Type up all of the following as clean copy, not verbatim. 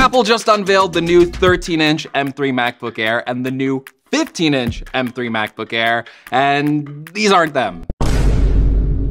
Apple just unveiled the new 13-inch M3 MacBook Air and the new 15-inch M3 MacBook Air, and these aren't them.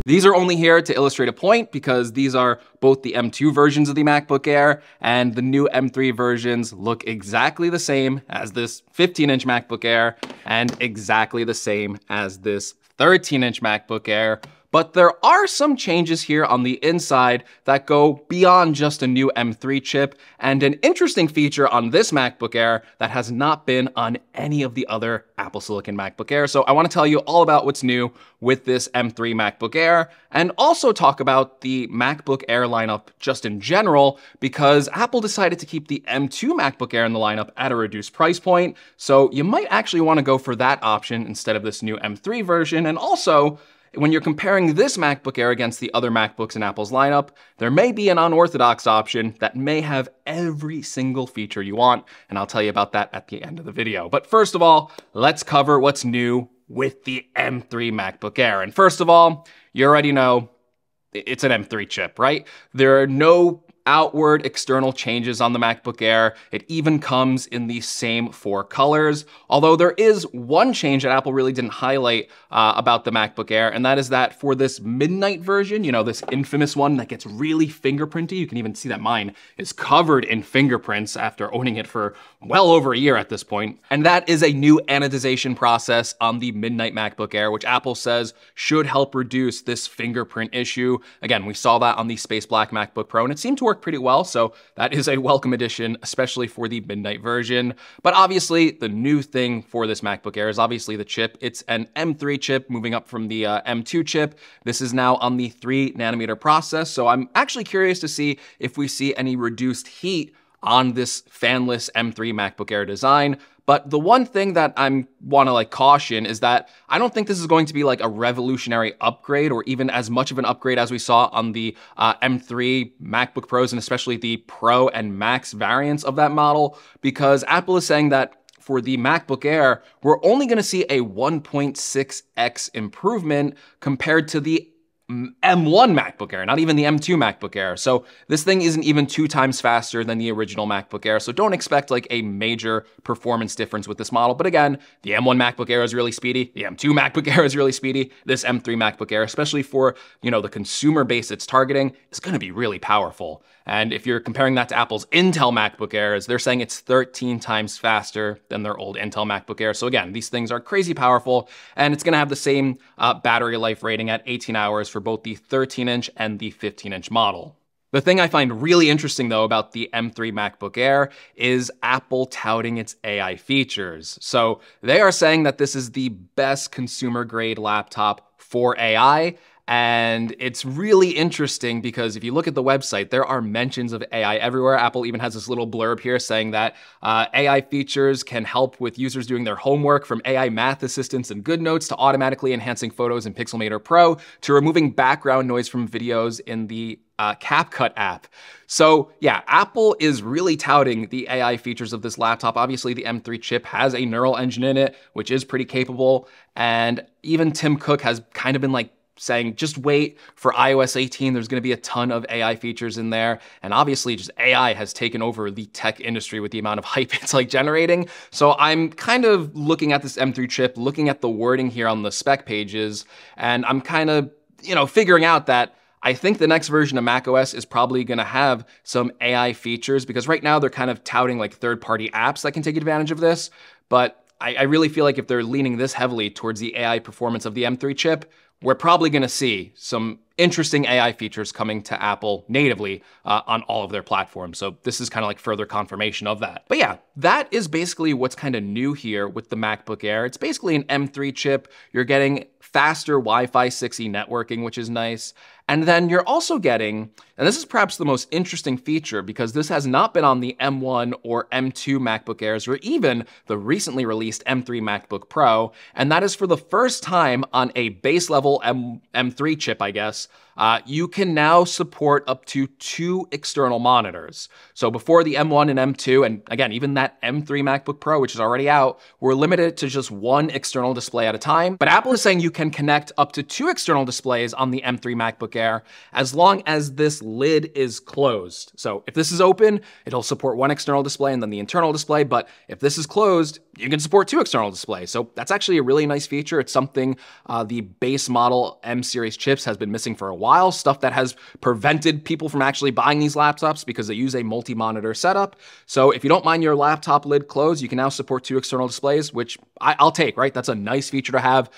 These are only here to illustrate a point because these are both the M2 versions of the MacBook Air, and the new M3 versions look exactly the same as this 15-inch MacBook Air and exactly the same as this 13-inch MacBook Air. But there are some changes here on the inside that go beyond just a new M3 chip, and an interesting feature on this MacBook Air that has not been on any of the other Apple Silicon MacBook Air. So I want to tell you all about what's new with this M3 MacBook Air, and also talk about the MacBook Air lineup just in general, because Apple decided to keep the M2 MacBook Air in the lineup at a reduced price point. So you might actually want to go for that option instead of this new M3 version. And also, when you're comparing this MacBook Air against the other MacBooks in Apple's lineup, there may be an unorthodox option that may have every single feature you want, and I'll tell you about that at the end of the video. But first of all, let's cover what's new with the M3 MacBook Air. And first of all, you already know it's an M3 chip, right? There are no outward external changes on the MacBook Air. It even comes in the same four colors. Although there is one change that Apple really didn't highlight about the MacBook Air, and that is that for this midnight version, you know, this infamous one that gets really fingerprinty, you can even see that mine is covered in fingerprints after owning it for well over a year at this point. And that is a new anodization process on the midnight MacBook Air, which Apple says should help reduce this fingerprint issue. Again, we saw that on the Space Black MacBook Pro, and it seemed to work pretty well, so that is a welcome addition, especially for the midnight version. But obviously, the new thing for this MacBook Air is obviously the chip. It's an M3 chip, moving up from the M2 chip. This is now on the 3 nanometer process, so I'm actually curious to see if we see any reduced heat on this fanless M3 MacBook Air design. But the one thing that I want to caution is that I don't think this is going to be like a revolutionary upgrade, or even as much of an upgrade as we saw on the M3 MacBook Pros, and especially the Pro and Max variants of that model, because Apple is saying that for the MacBook Air, we're only going to see a 1.6x improvement compared to the M1 MacBook Air, not even the M2 MacBook Air. So this thing isn't even 2 times faster than the original MacBook Air. So don't expect like a major performance difference with this model. But again, the M1 MacBook Air is really speedy. The M2 MacBook Air is really speedy. This M3 MacBook Air, especially for, you know, the consumer base it's targeting, is going to be really powerful. And if you're comparing that to Apple's Intel MacBook Airs, they're saying it's 13 times faster than their old Intel MacBook Air. So again, these things are crazy powerful, and it's going to have the same battery life rating at 18 hours for both the 13-inch and the 15-inch model. The thing I find really interesting though about the M3 MacBook Air is Apple touting its AI features. So they are saying that this is the best consumer grade laptop for AI. And it's really interesting because if you look at the website, there are mentions of AI everywhere. Apple even has this little blurb here saying that AI features can help with users doing their homework, from AI math assistants and GoodNotes to automatically enhancing photos in Pixelmator Pro to removing background noise from videos in the CapCut app. So yeah, Apple is really touting the AI features of this laptop. Obviously, the M3 chip has a neural engine in it, which is pretty capable. And even Tim Cook has kind of been like, saying, just wait for iOS 18, there's gonna be a ton of AI features in there. And obviously just AI has taken over the tech industry with the amount of hype it's like generating. So I'm kind of looking at this M3 chip, looking at the wording here on the spec pages, and I'm kind of, you know, figuring out that I think the next version of macOS is probably gonna have some AI features, because right now they're kind of touting like third-party apps that can take advantage of this. But I really feel like if they're leaning this heavily towards the AI performance of the M3 chip, we're probably gonna see some interesting AI features coming to Apple natively on all of their platforms. So this is kind of like further confirmation of that. But yeah, that is basically what's kind of new here with the MacBook Air. It's basically an M3 chip. You're getting faster Wi-Fi 6E networking, which is nice. And then you're also getting, and this is perhaps the most interesting feature because this has not been on the M1 or M2 MacBook Airs or even the recently released M3 MacBook Pro, and that is for the first time on a base level M3 chip, I guess, You can now support up to 2 external monitors. So before the M1 and M2, and again, even that M3 MacBook Pro, which is already out, we're limited to just 1 external display at a time. But Apple is saying you can connect up to 2 external displays on the M3 MacBook Air as long as this lid is closed. So if this is open, it'll support 1 external display and then the internal display. But if this is closed, you can support 2 external displays. So that's actually a really nice feature. It's something the base model M series chips has been missing for a while, stuff that has prevented people from actually buying these laptops because they use a multi-monitor setup. So if you don't mind your laptop lid closed, you can now support 2 external displays, which I'll take, right? That's a nice feature to have.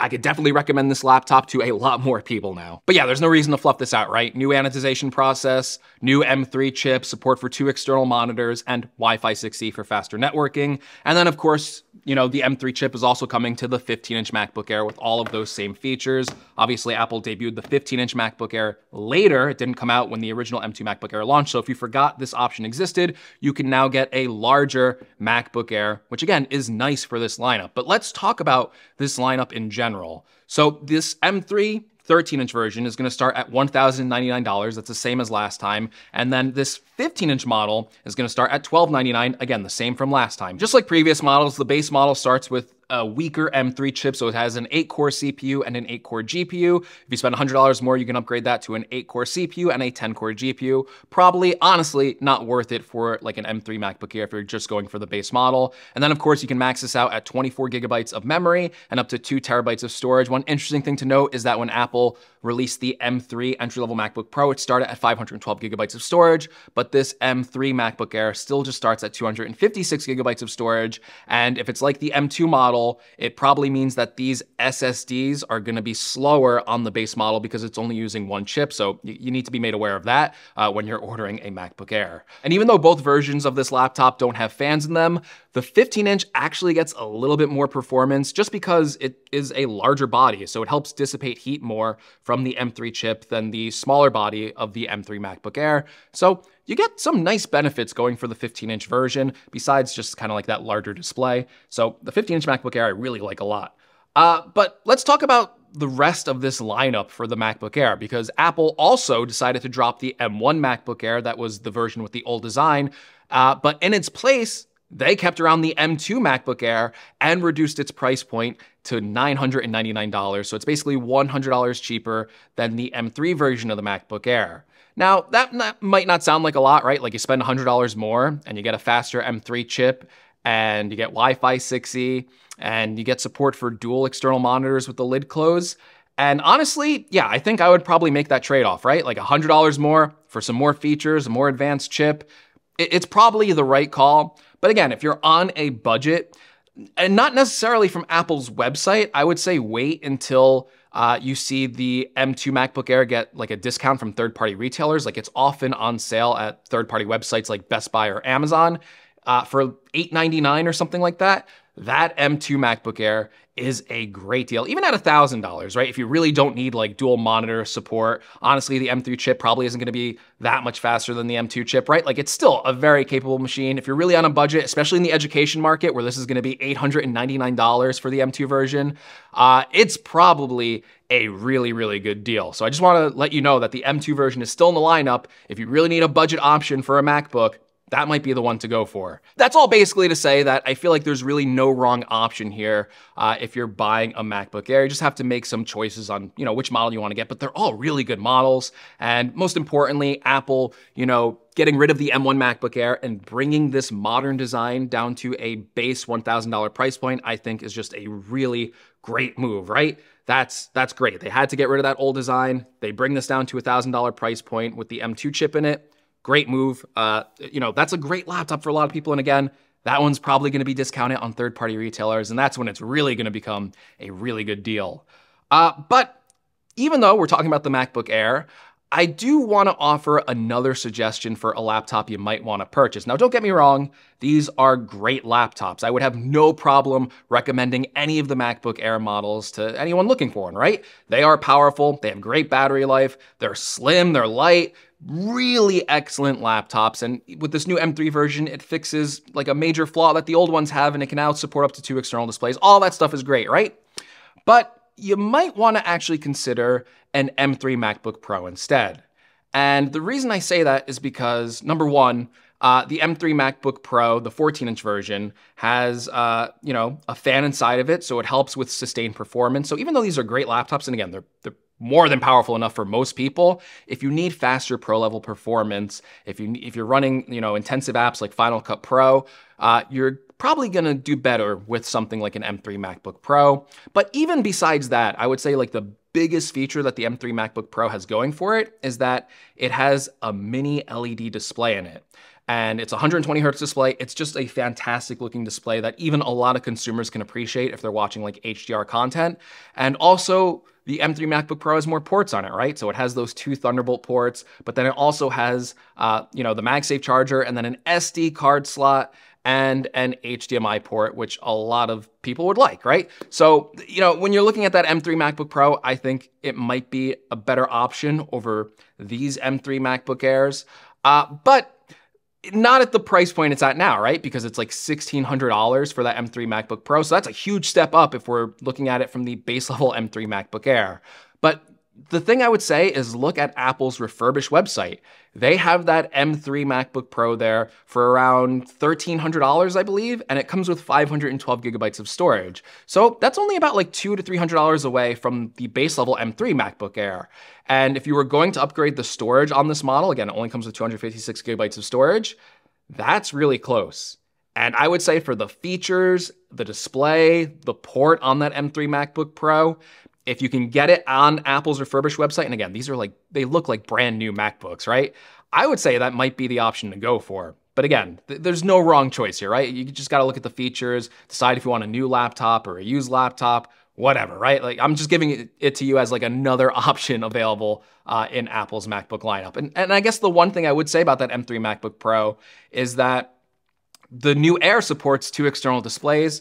I could definitely recommend this laptop to a lot more people now. But yeah, there's no reason to fluff this out, right? New anodization process, new M3 chip, support for 2 external monitors, and Wi-Fi 6E for faster networking. And then of course, you know, the M3 chip is also coming to the 15-inch MacBook Air with all of those same features. Obviously, Apple debuted the 15-inch MacBook Air later. It didn't come out when the original M2 MacBook Air launched. So if you forgot this option existed, you can now get a larger MacBook Air, which again is nice for this lineup. But let's talk about this lineup in general. So this M3 13-inch version is going to start at $1,099. That's the same as last time. And then this 15-inch model is going to start at $1,299. Again, the same from last time. Just like previous models, the base model starts with a weaker M3 chip, so it has an 8-core CPU and an 8-core GPU. If you spend $100 more, you can upgrade that to an 8-core CPU and a 10-core GPU. Probably, honestly, not worth it for like an M3 MacBook Air if you're just going for the base model. And then, of course, you can max this out at 24 gigabytes of memory and up to 2 terabytes of storage. One interesting thing to note is that when Apple released the M3 entry-level MacBook Pro, it started at 512 gigabytes of storage, but this M3 MacBook Air still just starts at 256 gigabytes of storage. And if it's like the M2 model, it probably means that these SSDs are going to be slower on the base model because it's only using 1 chip. So you need to be made aware of that when you're ordering a MacBook Air. And even though both versions of this laptop don't have fans in them, the 15-inch actually gets a little bit more performance just because it is a larger body. So it helps dissipate heat more from the M3 chip than the smaller body of the M3 MacBook Air. So you get some nice benefits going for the 15-inch version, besides just kind of like that larger display. So the 15-inch MacBook Air I really like a lot. But let's talk about the rest of this lineup for the MacBook Air, because Apple also decided to drop the M1 MacBook Air. That was the version with the old design. But in its place, they kept around the M2 MacBook Air and reduced its price point to $999. So it's basically $100 cheaper than the M3 version of the MacBook Air. Now, that might not sound like a lot, right? Like you spend $100 more and you get a faster M3 chip and you get Wi-Fi 6E and you get support for dual external monitors with the lid closed. And honestly, yeah, I think I would probably make that trade-off, right? Like $100 more for some more features, a more advanced chip. It's probably the right call. But again, if you're on a budget, and not necessarily from Apple's website, I would say wait until you see the M2 MacBook Air get like a discount from third-party retailers. Like it's often on sale at third-party websites like Best Buy or Amazon for $899 or something like that. That M2 MacBook Air is a great deal, even at $1,000, right? If you really don't need like dual monitor support, honestly, the M3 chip probably isn't gonna be that much faster than the M2 chip, right? Like it's still a very capable machine. If you're really on a budget, especially in the education market where this is gonna be $899 for the M2 version, it's probably a really, really good deal. So I just wanna let you know that the M2 version is still in the lineup. If you really need a budget option for a MacBook, that might be the one to go for. That's all basically to say that I feel like there's really no wrong option here if you're buying a MacBook Air. You just have to make some choices on, you know, which model you want to get, but they're all really good models. And most importantly, Apple, you know, getting rid of the M1 MacBook Air and bringing this modern design down to a base $1,000 price point, I think is just a really great move, right? That's great. They had to get rid of that old design. They bring this down to a $1,000 price point with the M2 chip in it. Great move. You know, that's a great laptop for a lot of people. And again, that one's probably going to be discounted on third-party retailers. And that's when it's really going to become a really good deal. But even though we're talking about the MacBook Air, I do want to offer another suggestion for a laptop you might want to purchase. Now, don't get me wrong. These are great laptops. I would have no problem recommending any of the MacBook Air models to anyone looking for one, right? They are powerful. They have great battery life. They're slim. They're light. Really excellent laptops. And with this new M3 version, it fixes like a major flaw that the old ones have, and it can now support up to 2 external displays. All that stuff is great, right? But you might want to actually consider an M3 MacBook Pro instead. And the reason I say that is because, number one, the M3 MacBook Pro, the 14-inch version, has a fan inside of it, so it helps with sustained performance. So even though these are great laptops, and again, they're more than powerful enough for most people, if you need faster pro-level performance, if you're running intensive apps like Final Cut Pro, you're probably gonna do better with something like an M3 MacBook Pro. But even besides that, I would say like the biggest feature that the M3 MacBook Pro has going for it is that it has a mini LED display in it. And it's a 120 Hertz display. It's just a fantastic looking display that even a lot of consumers can appreciate if they're watching like HDR content. And also the M3 MacBook Pro has more ports on it, right? So it has those two Thunderbolt ports, but then it also has, the MagSafe charger and then an SD card slot and an HDMI port, which a lot of people would like, right? So, when you're looking at that M3 MacBook Pro, I think it might be a better option over these M3 MacBook Airs, but not at the price point it's at now, right? Because it's like $1,600 for that M3 MacBook Pro. So that's a huge step up if we're looking at it from the base level M3 MacBook Air. But the thing I would say is look at Apple's refurbished website. They have that M3 MacBook Pro there for around $1,300, I believe, and it comes with 512 gigabytes of storage. So that's only about like $200 to $300 away from the base level M3 MacBook Air. And if you were going to upgrade the storage on this model, again, it only comes with 256 gigabytes of storage, that's really close. And I would say for the features, the display, the port on that M3 MacBook Pro, if you can get it on Apple's refurbished website, and again, these are like, they look like brand new MacBooks, right? I would say that might be the option to go for. But again, there's no wrong choice here, right? You just gotta look at the features, decide if you want a new laptop or a used laptop, whatever, right? Like I'm just giving it to you as like another option available in Apple's MacBook lineup. And I guess the one thing I would say about that M3 MacBook Pro is that the new Air supports two external displays,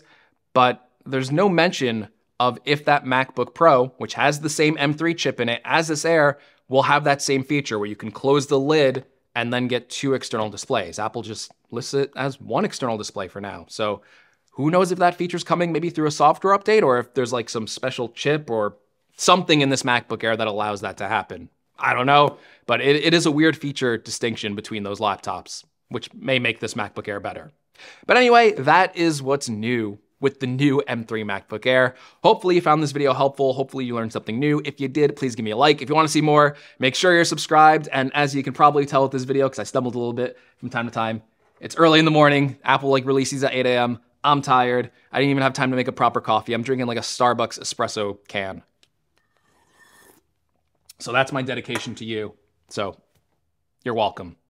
but there's no mention of if that MacBook Pro, which has the same M3 chip in it as this Air, will have that same feature where you can close the lid and then get two external displays. Apple just lists it as one external display for now. So who knows if that feature's coming maybe through a software update or if there's like some special chip or something in this MacBook Air that allows that to happen. I don't know, but it is a weird feature distinction between those laptops, which may make this MacBook Air better. But anyway, that is what's new with the new M3 MacBook Air. Hopefully you found this video helpful. Hopefully you learned something new. If you did, please give me a like. If you wanna see more, make sure you're subscribed. And as you can probably tell with this video, because I stumbled a little bit from time to time, it's early in the morning. Apple releases at 8 a.m. I'm tired. I didn't even have time to make a proper coffee. I'm drinking like a Starbucks espresso can. So that's my dedication to you. So you're welcome.